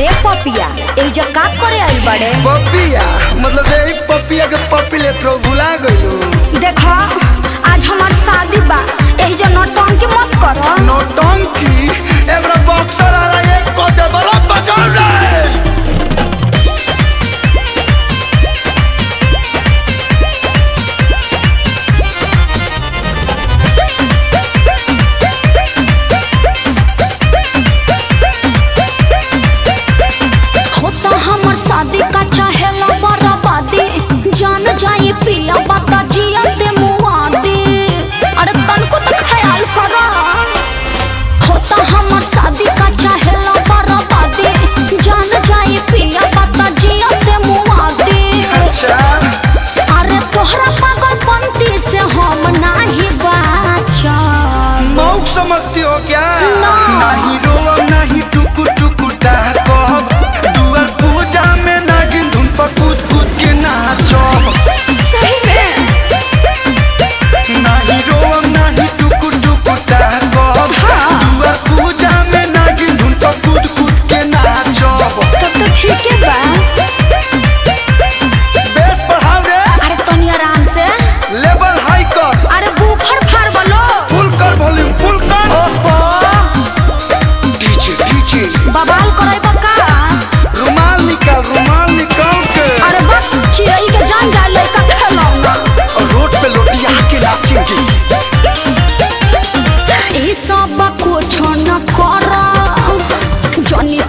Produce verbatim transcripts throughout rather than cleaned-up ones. अरे पपिया एक जग का करे आई बड़े पपिया मतलब ये पपिया के पपी ले तो भुला गयो। देखो आज हमार शादी बा एही जो नौटंकी मत करो। नौटंकी एबरा बॉक्सर आ रहा है कोटे बड़ा बचाओ ले।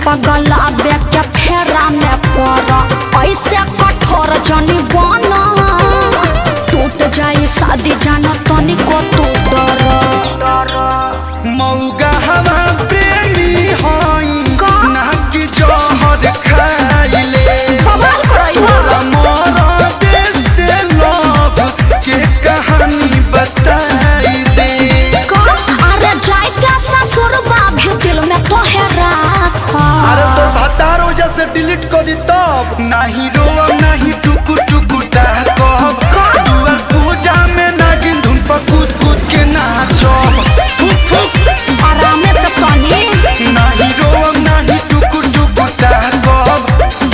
पगला बेक्या फेरा में पड़ा ऐसे कठोर जनी बना टूट जाए शादी जाना तनी को तू डर मौगा हवा प्रेमी होई ना कि जहर खाई ले बवाल करई तोरा मोरा देश से लव के कहानी बताई दे का अरे जाए का ससुर बा भी दिल में तो है अरे तो भतारो जैसे डिलीट कर दी तब नहीं रोवा नहीं टुकु टुकु ताको दुआ पूजा में नागिन धुन पर कूद कूद के नाचो फुक फुक आराम से तोनी नहीं रोवा नहीं टुकु टुकु ताको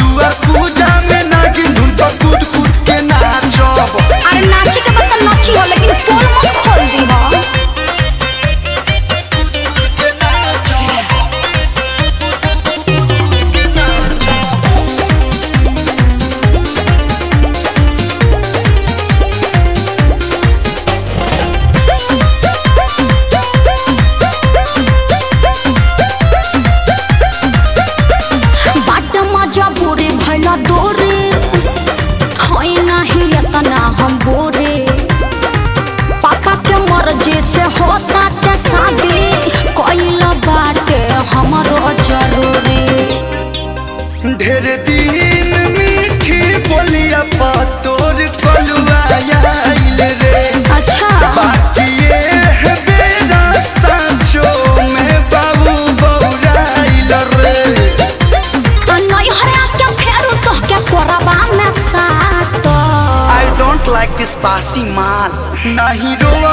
दुआ पूजा में नागिन धुन पर कूद कूद के नाचो अरे नाची के मतलब नाची हो लेकिन पोल मत खोल दी हो नहीं रो